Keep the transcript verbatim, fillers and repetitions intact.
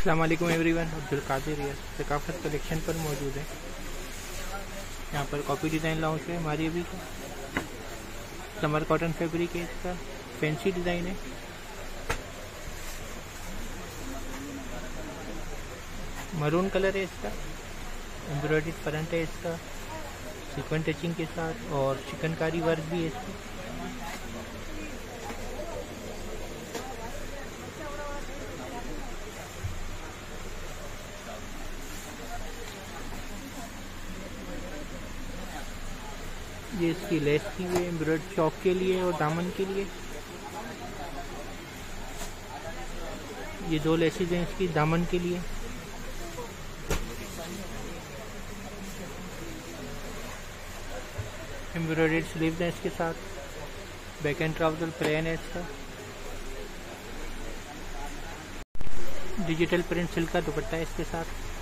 अस्सलाम वालेकुम everyone. Abdul Qadir Riyaz सकाफत collection पर मौजूद है। यहाँ पर कॉपी डिज़ाइन लॉन्च है। हमारी अभी समर कॉटन फैब्रिक है, इसका फैंसी डिज़ाइन है। मरून कलर है इसका, एम्ब्रॉयडर्ड फ्रंट है इसका सीक्वेंट टचिंग के साथ, और चिकनकारी वर्क भी है इसका। ये इसकी लेस की हुई है ब्रेड चौक के लिए और दामन के लिए। ये दो लेसेज हैं इसकी दामन के लिए। एम्ब्रॉयडेड स्लीव है इसके साथ। बैक एंड ट्राउजर प्लेन है इसका। डिजिटल प्रिंट सिल्क का दुपट्टा है इसके साथ।